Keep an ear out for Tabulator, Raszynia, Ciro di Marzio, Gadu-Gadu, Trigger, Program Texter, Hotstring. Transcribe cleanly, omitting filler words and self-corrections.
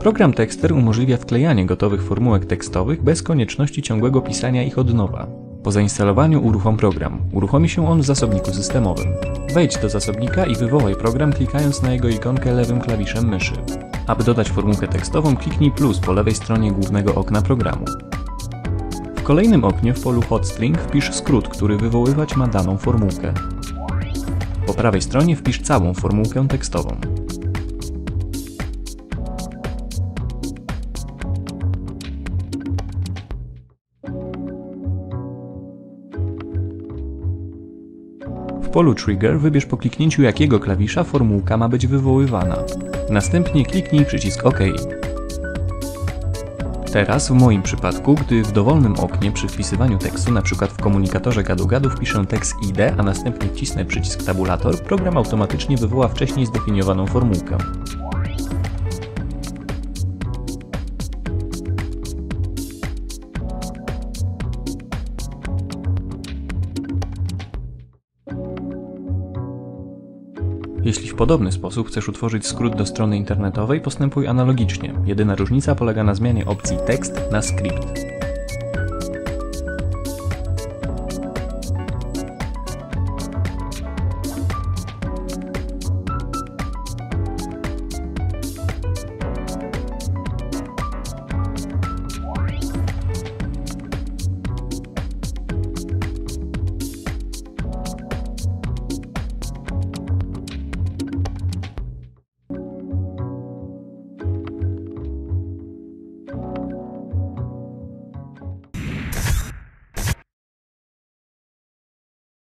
Program Texter umożliwia wklejanie gotowych formułek tekstowych bez konieczności ciągłego pisania ich od nowa. Po zainstalowaniu uruchom program. Uruchomi się on w zasobniku systemowym. Wejdź do zasobnika i wywołaj program, klikając na jego ikonkę lewym klawiszem myszy. Aby dodać formułkę tekstową, kliknij plus po lewej stronie głównego okna programu. W kolejnym oknie w polu Hotstring wpisz skrót, który wywoływać ma daną formułkę. Po prawej stronie wpisz całą formułkę tekstową. W polu Trigger wybierz po kliknięciu jakiego klawisza formułka ma być wywoływana. Następnie kliknij przycisk OK. Teraz, w moim przypadku, gdy w dowolnym oknie przy wpisywaniu tekstu, np. w komunikatorze Gadu-Gadu, wpiszę tekst ID, a następnie wcisnę przycisk Tabulator, program automatycznie wywoła wcześniej zdefiniowaną formułkę. Jeśli w podobny sposób chcesz utworzyć skrót do strony internetowej, postępuj analogicznie. Jedyna różnica polega na zmianie opcji tekst na Script.